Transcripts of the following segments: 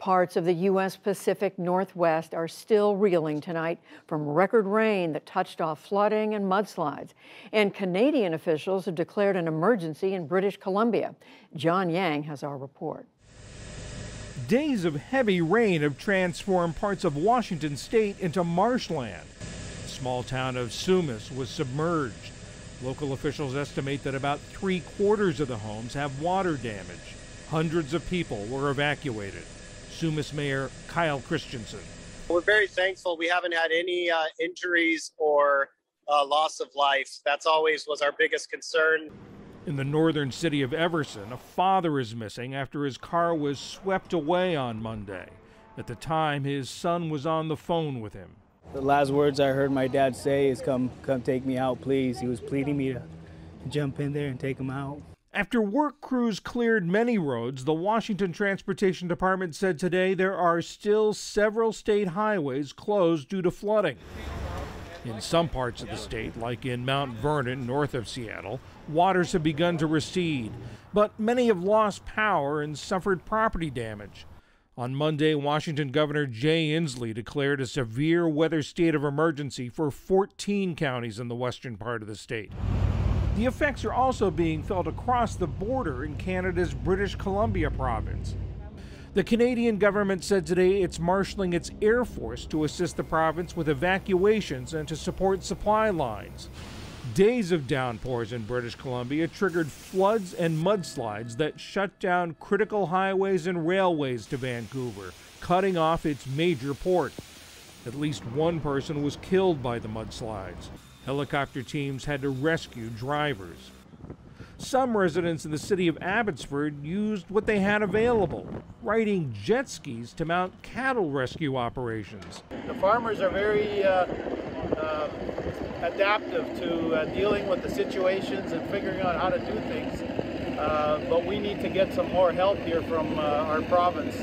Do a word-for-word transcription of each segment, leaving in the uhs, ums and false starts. Parts of the U S Pacific Northwest are still reeling tonight from record rain that touched off flooding and mudslides. And Canadian officials have declared an emergency in British Columbia. John Yang has our report. Days of heavy rain have transformed parts of Washington state into marshland. The small town of Sumas was submerged. Local officials estimate that about three quarters of the homes have water damage. Hundreds of people were evacuated. Sumas Mayor Kyle Christensen. We're very thankful. We haven't had any uh, injuries or uh, loss of life. That's always was our biggest concern. In the northern city of Everson, a father is missing after his car was swept away on Monday. At the time, his son was on the phone with him. The last words I heard my dad say is, come, come take me out, please. He was pleading me to jump in there and take him out. After work crews cleared many roads, the Washington Transportation Department said today there are still several state highways closed due to flooding. In some parts of the state, like in Mount Vernon, north of Seattle, waters have begun to recede, but many have lost power and suffered property damage. On Monday, Washington Governor Jay Inslee declared a severe weather state of emergency for fourteen counties in the western part of the state. The effects are also being felt across the border in Canada's British Columbia province. The Canadian government said today it's marshalling its Air Force to assist the province with evacuations and to support supply lines. Days of downpours in British Columbia triggered floods and mudslides that shut down critical highways and railways to Vancouver, cutting off its major port. At least one person was killed by the mudslides. Helicopter teams had to rescue drivers. Some residents in the city of Abbotsford used what they had available, riding jet skis to mount cattle rescue operations. The farmers are very uh, uh, adaptive to uh, dealing with the situations and figuring out how to do things, uh, but we need to get some more help here from uh, our province.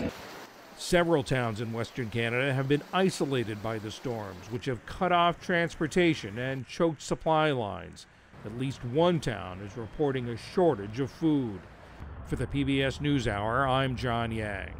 Several towns in Western Canada have been isolated by the storms, which have cut off transportation and choked supply lines. At least one town is reporting a shortage of food. For the P B S NewsHour, I'm John Yang.